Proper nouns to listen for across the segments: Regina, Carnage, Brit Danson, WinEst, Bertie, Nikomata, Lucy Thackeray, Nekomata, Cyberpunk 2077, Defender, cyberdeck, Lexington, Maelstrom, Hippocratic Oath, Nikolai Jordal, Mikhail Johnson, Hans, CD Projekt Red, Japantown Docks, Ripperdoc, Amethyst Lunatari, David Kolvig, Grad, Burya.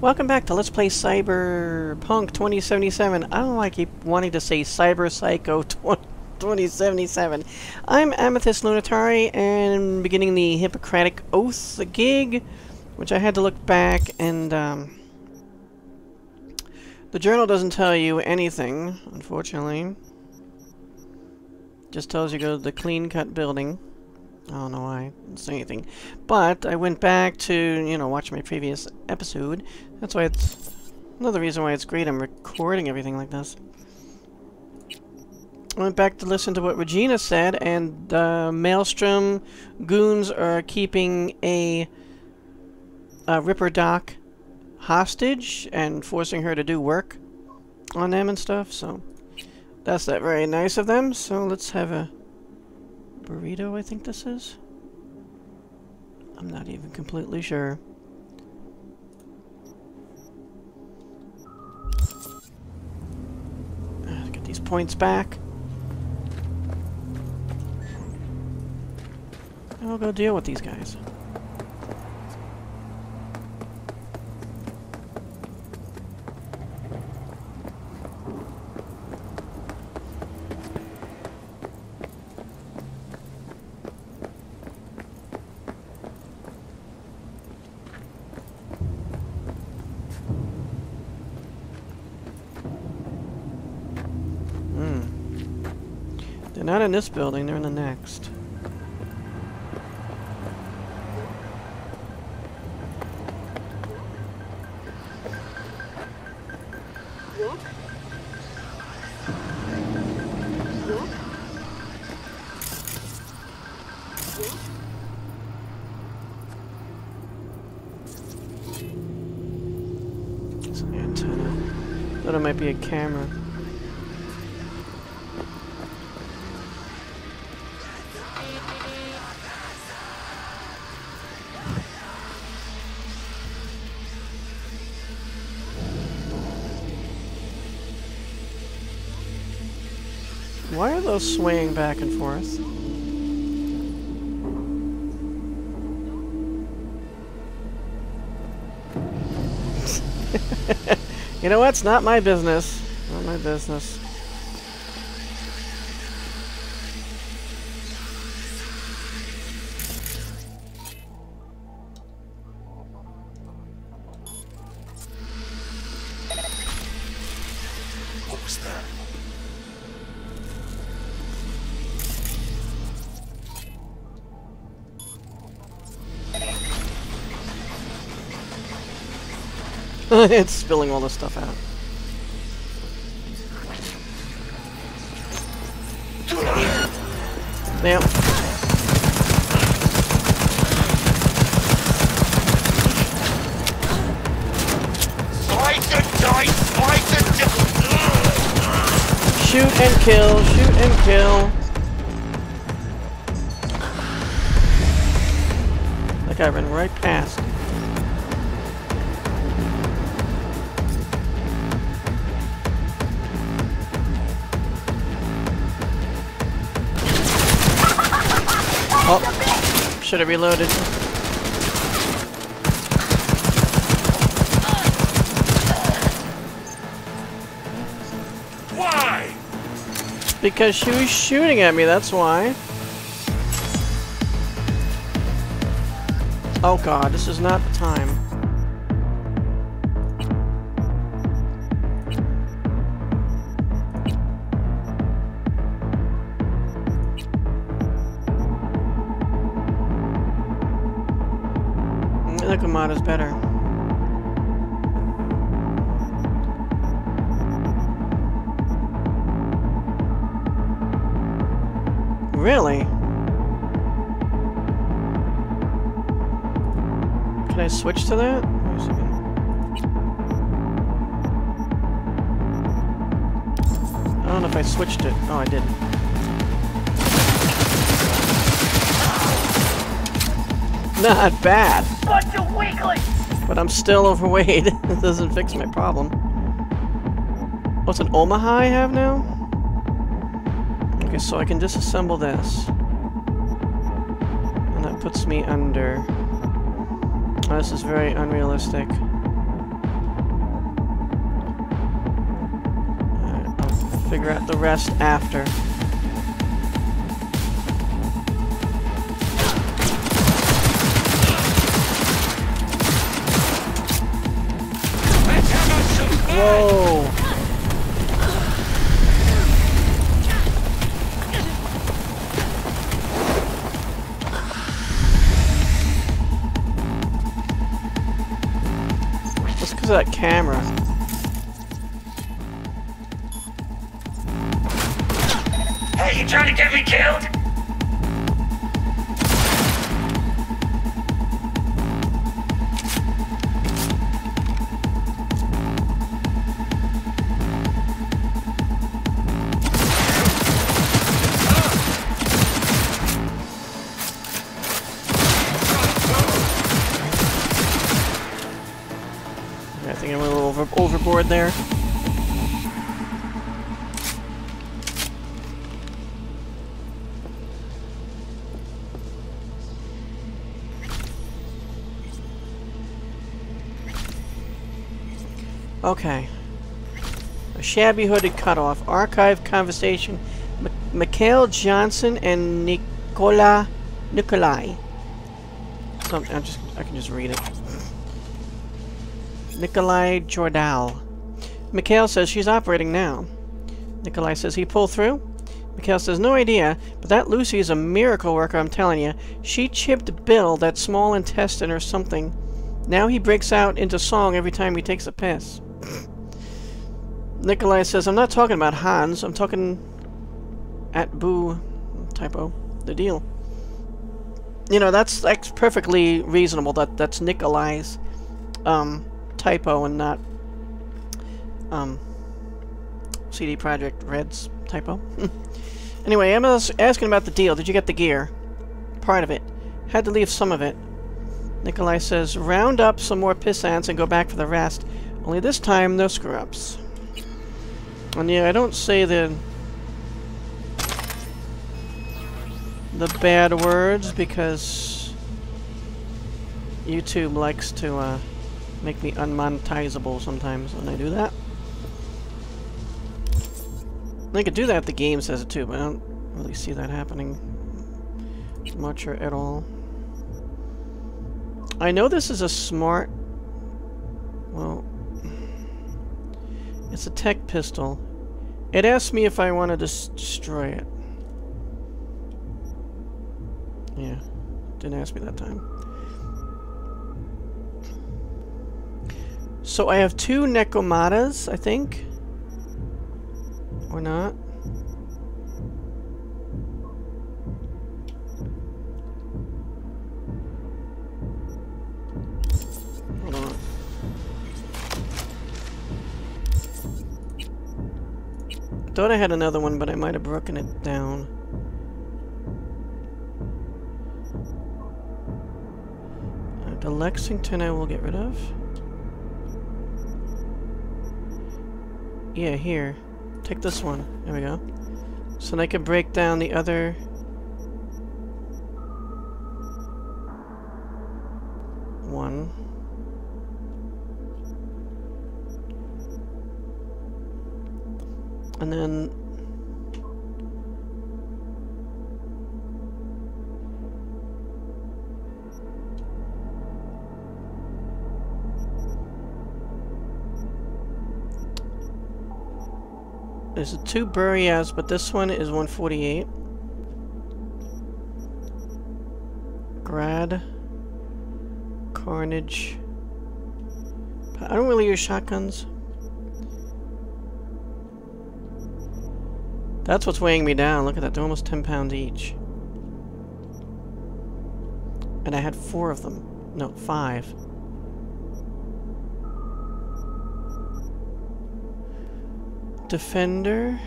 Welcome back to Let's Play Cyberpunk 2077. I don't know why I keep wanting to say Cyber Psycho 2077. I'm Amethyst Lunatari and beginning the Hippocratic Oath gig, which I had to look back and the journal doesn't tell you anything, unfortunately. Just tells you go to the clean cut building. I don't know why I didn't say anything. But I went back to, you know, watch my previous episode. That's why it's another reason why it's great I'm recording everything like this. I went back to listen to what Regina said, and Maelstrom goons are keeping a Ripperdoc hostage and forcing her to do work on them and stuff, so that's that very nice of them. So let's have a burrito, I think this is. I'm not even completely sure. Get these points back. And we'll go deal with these guys. Not in this building, they're in the next. It's an antenna. Thought it might be a camera. Why are those swaying back and forth? You know what? It's not my business. Not my business. It's spilling all this stuff out. Damn. Shoot and kill, shoot and kill. That guy ran right past. Oh, should have reloaded. Why? Because she was shooting at me, that's why. Oh god, this is not the time. Nikomata is better. Really? Can I switch to that? Wait a second. I don't know if I switched it. Oh, I didn't. Not bad. Bunch of weaklings. But I'm still overweight. This doesn't fix my problem. What's an Omaha I have now? Okay, so I can disassemble this. And that puts me under. Oh, this is very unrealistic. figure out the rest after. Whoa! That's because of that camera. Hey, you trying to get me killed? There. Okay. A shabby hooded cutoff. Archive conversation. Mikhail Johnson and Nikolai. Something. I can just read it. Nikolai Jordal. Mikhail says she's operating now. Nikolai says he pulled through. Mikhail says no idea, but that Lucy is a miracle worker, I'm telling you. She chipped Bill, that small intestine or something. Now he breaks out into song every time he takes a piss. Nikolai says, I'm not talking about Hans, I'm talking at Boo, typo, the deal. You know, that's perfectly reasonable, that's Nikolai's typo and not CD Projekt Red's typo. Anyway, I'm asking about the deal. Did you get the gear? Part of it. Had to leave some of it. Nikolai says, round up some more piss ants and go back for the rest. Only this time, no screw-ups. And yeah, I don't say the bad words because YouTube likes to make me unmonetizable sometimes when I do that. They could do that if the game says it too, but I don't really see that happening much or at all. I know this is a smart... well... it's a tech pistol. It asked me if I want to destroy it. Yeah, didn't ask me that time. So I have two Nekomatas, I think. Or not. Hold on. I thought I had another one, but I might have broken it down. The Lexington I will get rid of. Yeah, here. Take this one. There we go. So then I can break down the other... one. And then... there's two Buryas, but this one is 148. Grad. Carnage. I don't really use shotguns. That's what's weighing me down. Look at that. They're almost 10 pounds each. And I had 4 of them. No, 5. Defender.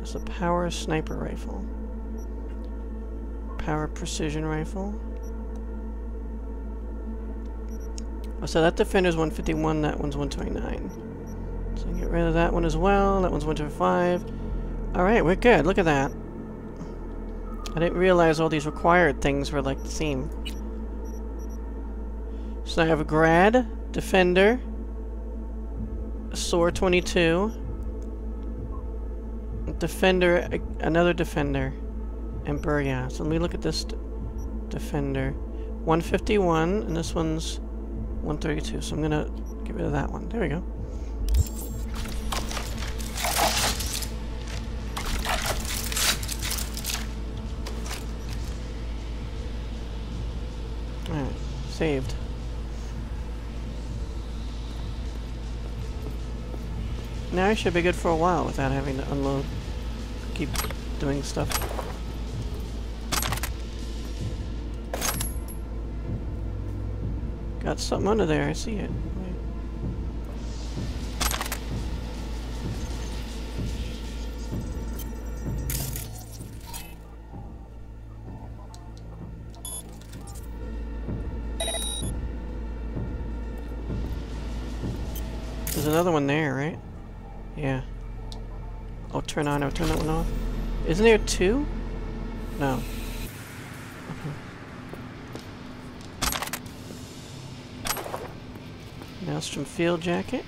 It's a power sniper rifle. Power precision rifle. Oh, so that Defender's 151, that one's 129. So I can get rid of that one as well. That one's 125. Alright, we're good. Look at that. I didn't realize all these required things were like the same. So I have a Grad, Defender, SOAR 22. Defender, another Defender. And Burya. So let me look at this Defender. 151, and this one's 132. So I'm gonna get rid of that one. There we go. Alright, saved. Now I should be good for a while without having to unload, keep doing stuff. Got something under there, I see it. There's another one there, right? Yeah. Oh, turn on, I'll turn that one off. Isn't there two? No. Maelstrom field jacket.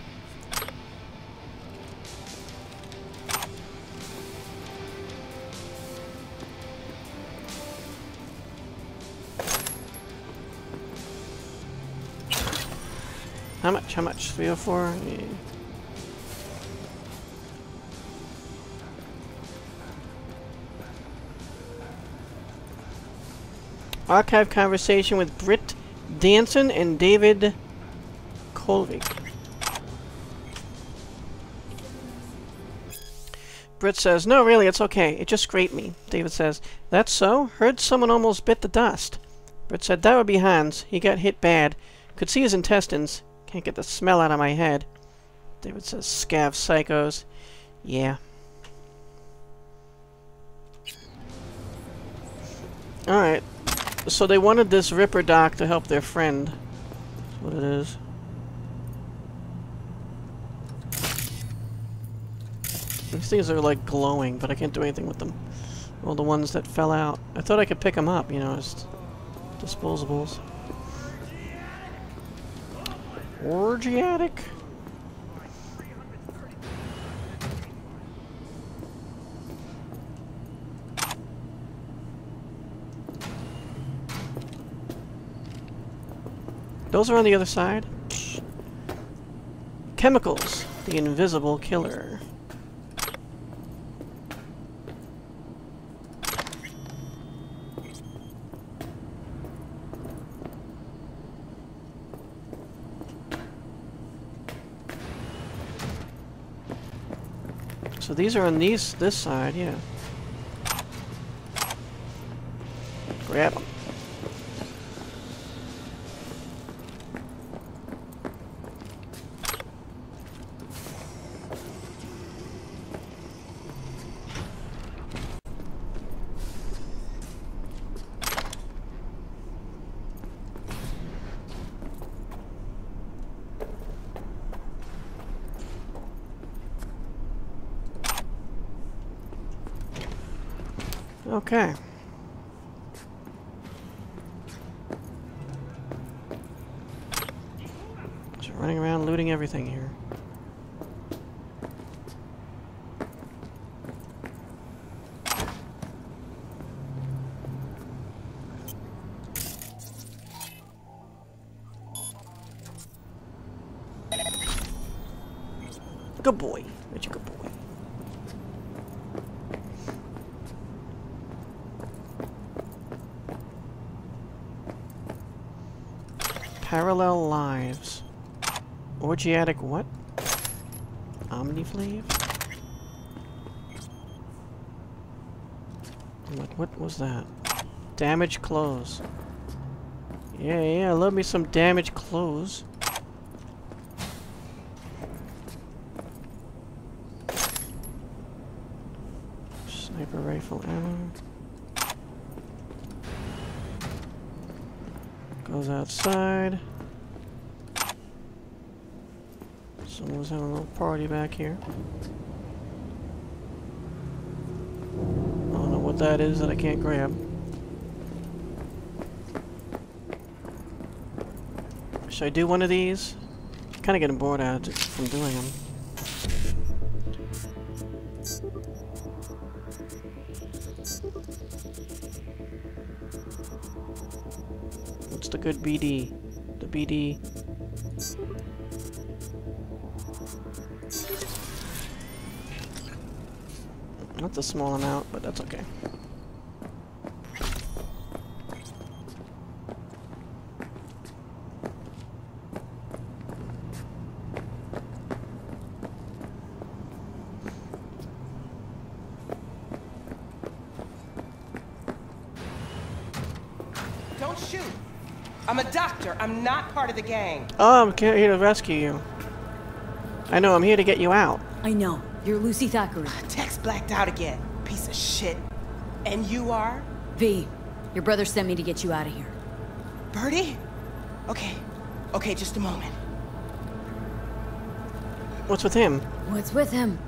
How much? How much? 304? Yeah. Archive conversation with Brit Danson and David Kolvig. Brit says, "No, really, it's okay. It just scraped me." David says, "That's so? Heard someone almost bit the dust." Brit said, "That would be Hans. He got hit bad. Could see his intestines. Can't get the smell out of my head." David says, "Scav psychos." Yeah. Alright. So they wanted this Ripperdoc to help their friend. That's what it is. These things are like glowing, but I can't do anything with them. Well, the ones that fell out. I thought I could pick them up, you know, as disposables. Orgiatic? Those are on the other side. Chemicals, the invisible killer. So these are on this side, yeah. Grab them. Okay. Just running around looting everything here. Good boy. That's a good boy. Parallel lives. Orgiatic what? Omniflave? What was that? Damaged clothes. Yeah, love me some damaged clothes. Sniper rifle ammo. Goes outside. Someone's having a little party back here. I don't know what that is that I can't grab. Should I do one of these? I'm kind of getting bored out from doing them. Where's the good BD? The BD. That's a small amount, but that's okay. Don't shoot. I'm a doctor. I'm not part of the gang. Oh, I'm here to rescue you. I know. I'm here to get you out. I know. You're Lucy Thackeray. Tech's blacked out again. Piece of shit. And you are? V. Your brother sent me to get you out of here. Bertie? Okay. Okay, just a moment. What's with him? What's with him?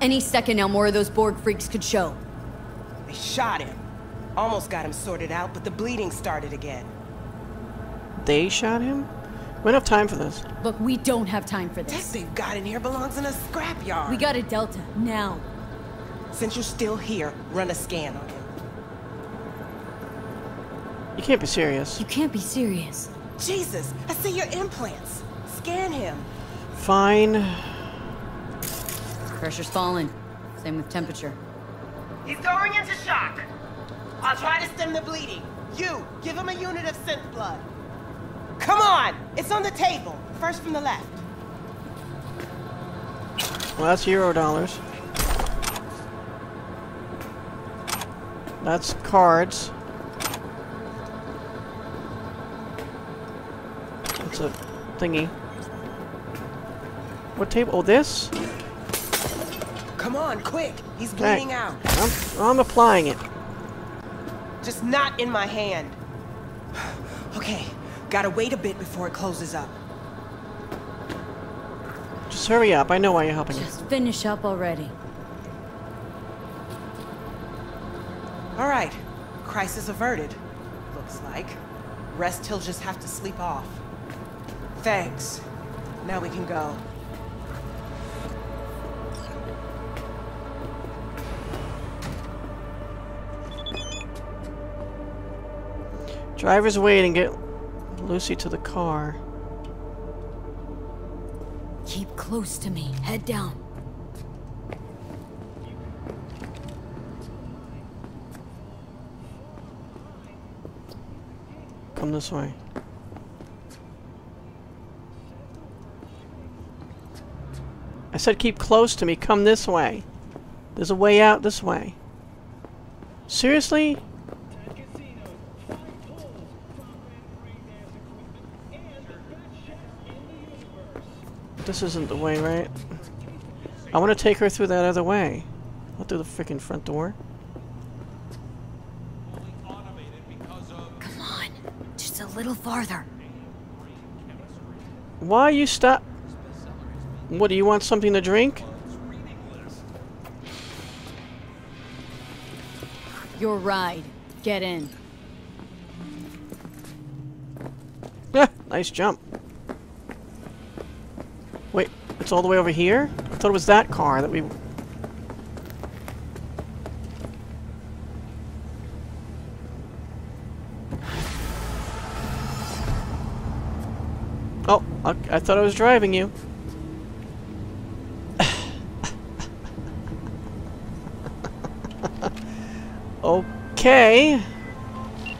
Any second now, more of those Borg freaks could show. They shot him. Almost got him sorted out, but the bleeding started again. They shot him? We don't have time for this. Look, we don't have time for this. Tech they've got in here belongs in a scrapyard. We got a Delta, now. Since you're still here, run a scan on him. You can't be serious. You can't be serious. Jesus, I see your implants. Scan him. Fine. Pressure's falling. Same with temperature. He's going into shock. I'll try to stem the bleeding. You, give him a unit of synth blood. Come on! It's on the table. First from the left. Well, that's $0. That's cards. That's a thingy. What table? Oh, this? Come on, quick! He's bleeding out. I'm applying it. Just not in my hand. Okay. Gotta wait a bit before it closes up. Just hurry up. I know why you're helping me. Just finish up already. All right. Crisis averted. Looks like. Rest he'll just have to sleep off. Thanks. Now we can go. Driver's waiting. Get Lucy to the car. Keep close to me. Head down. Come this way. I said keep close to me. Come this way. There's a way out this way. Seriously? This isn't the way, right? I want to take her through that other way. Not through the freaking front door. Come on, just a little farther. Why you stop? What, do you want something to drink? Your ride. Get in. Yeah, nice jump. Wait, it's all the way over here? I thought it was that car that we... Oh, I thought I was driving you. Okay.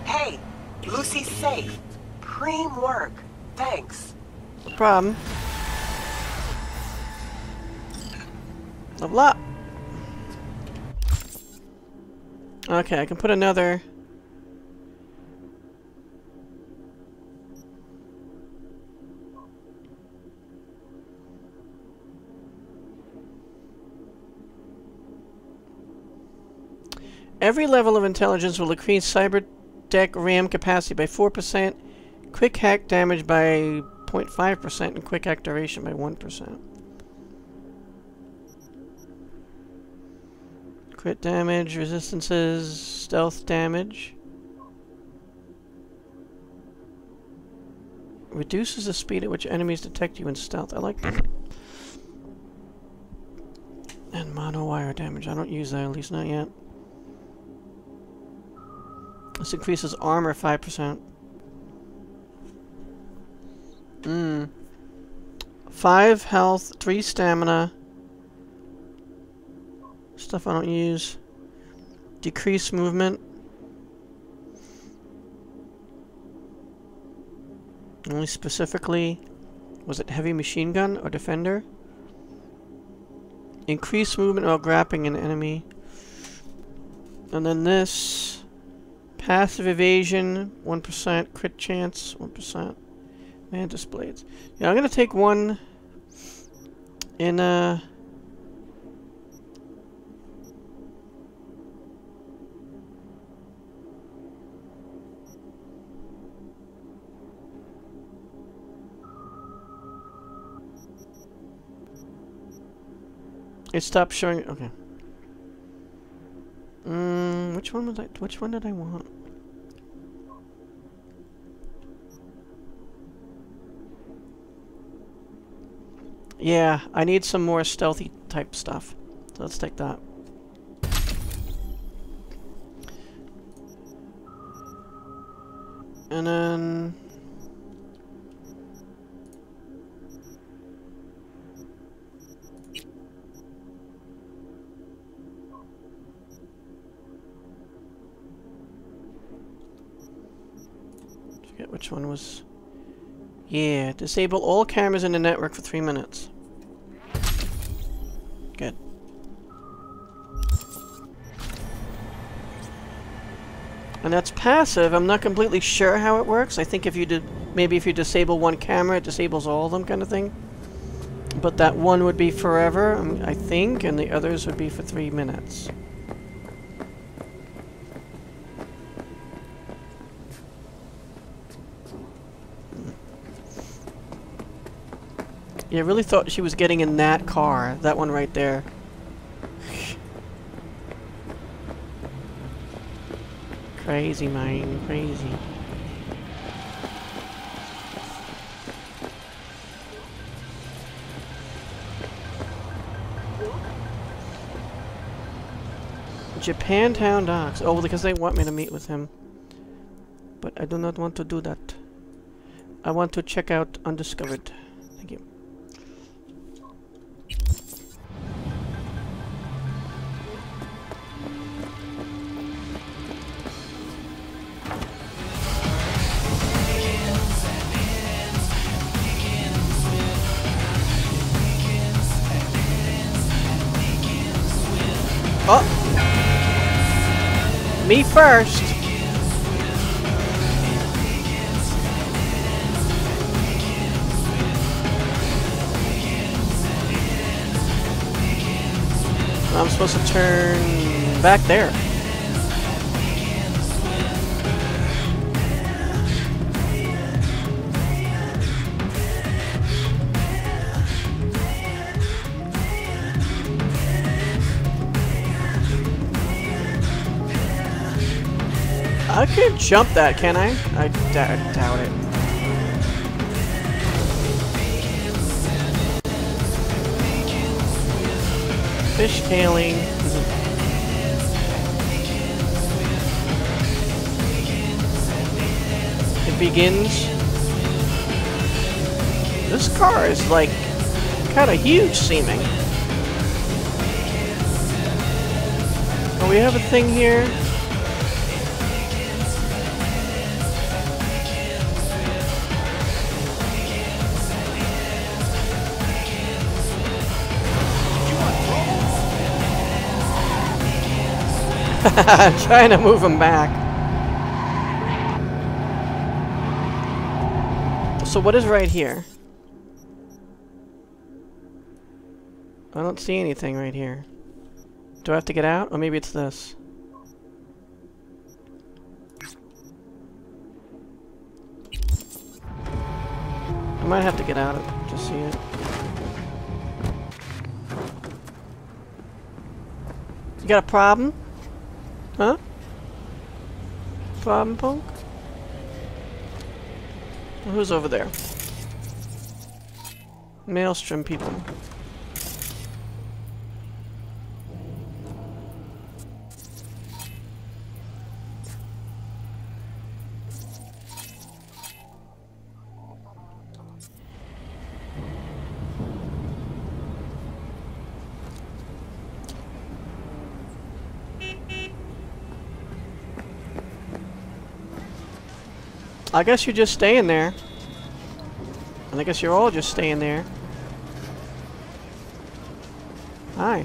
Hey, Lucy's safe. Cream work. Thanks. No problem. Blah. Okay, I can put another. Every level of intelligence will increase cyber deck RAM capacity by 4%, quick hack damage by 0.5%, and quick hack duration by 1%. Crit damage, resistances, stealth damage. Reduces the speed at which enemies detect you in stealth. I like that. And mono wire damage. I don't use that, at least not yet. This increases armor 5%. 5 health, 3 stamina. Stuff I don't use. Decrease movement. Only specifically, was it heavy machine gun or defender? Increase movement while grappling an enemy. And then this. Passive evasion, 1%. Crit chance, 1%. Mantis blades. Yeah, I'm going to take one in It stopped showing. Okay. Which one was I? Which one did I want? Yeah, I need some more stealthy type stuff. So let's take that. And then which one was... Yeah, disable all cameras in the network for 3 minutes. Good. And that's passive. I'm not completely sure how it works. I think if you did... Maybe if you disable one camera, it disables all of them kind of thing. But that one would be forever, I think, and the others would be for 3 minutes. Yeah, I really thought she was getting in that car. That one right there. Crazy, man. Crazy. Japantown Docks. Oh, because they want me to meet with him. But I do not want to do that. I want to check out Undiscovered. Thank you. Oh! Me first! I'm supposed to turn back there. I can't jump that, can I? I doubt it. Fish tailing. It begins. This car is like kind of huge seeming. Oh, we have a thing here. I'm trying to move him back. So what is right here? I don't see anything right here. Do I have to get out? Or maybe it's this. I might have to get out to see it. You got a problem? Huh? Problem, punk? Well, who's over there? Maelstrom people. I guess you're just staying there. And I guess you're all just staying there. Hi.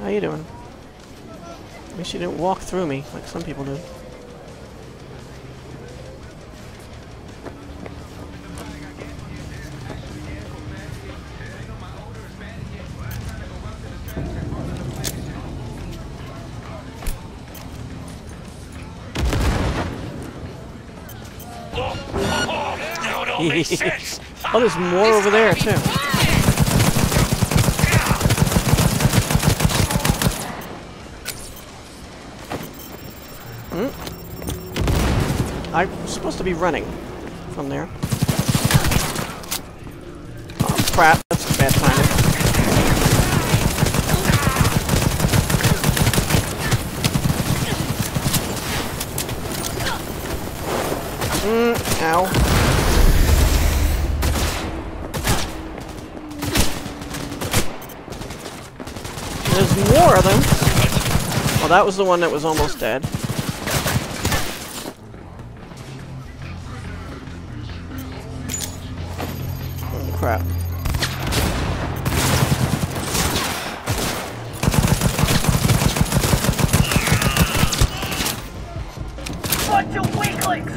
How you doing? At least you didn't walk through me like some people do. Oh, there's more over there, too. Hmm? I'm supposed to be running from there. Oh, crap. That's bad timing. Ow. There's more of them. Well, that was the one that was almost dead. Oh, crap. Bunch of weaklings.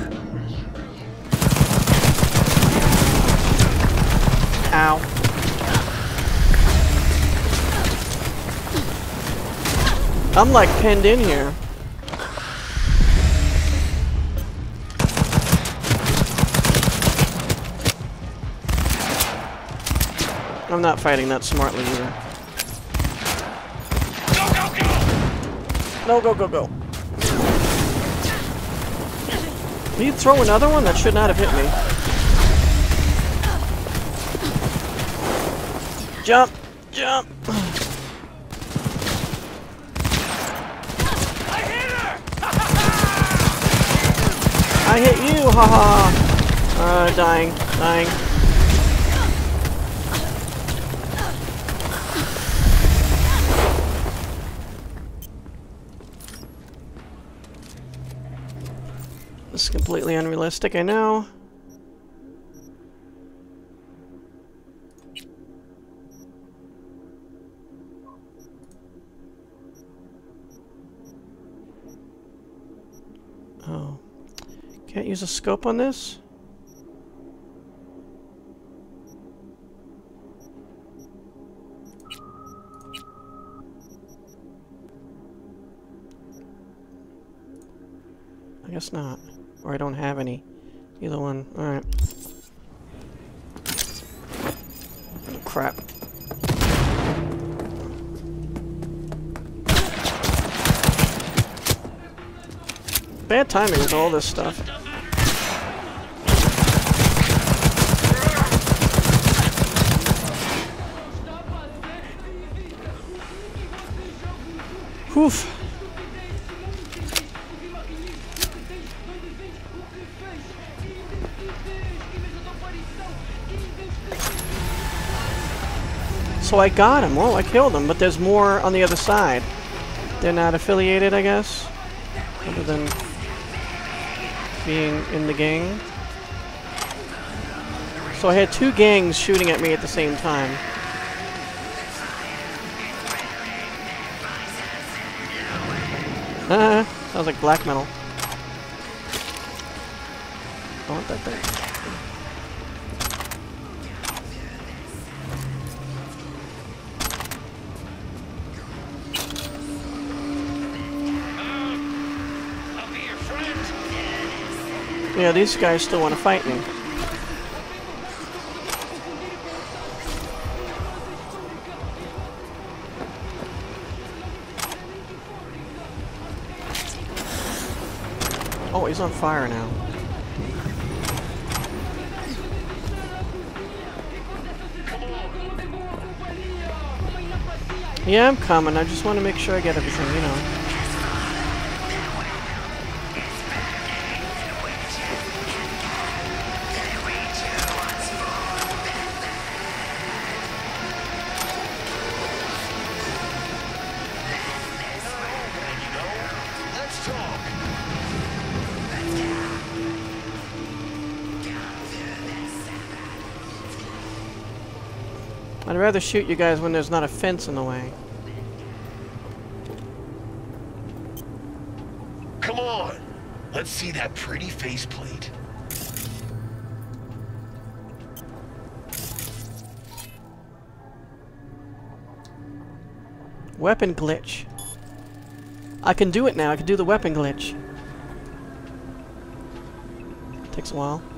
Ow. I'm like pinned in here. I'm not fighting that smartly either. Go, go, go! No, go, go, go. Did you throw another one? That should not have hit me. Jump! Jump! I hit you, haha! Dying, dying. This is completely unrealistic, I know. Oh. Can't use a scope on this? I guess not. Or I don't have any. Either one. Alright. Oh, crap. Bad timing with all this stuff. Oof. So I got him. Well, I killed him, but there's more on the other side. They're not affiliated, I guess, other than being in the gang. So I had two gangs shooting at me at the same time. Sounds like black metal. I want that thing. Yeah, these guys still want to fight me. Oh, he's on fire now. Yeah, I'm coming. I just want to make sure I get everything, you know. I'd rather shoot you guys when there's not a fence in the way. Come on! Let's see that pretty faceplate. Weapon glitch. I can do it now. I can do the weapon glitch. Takes a while.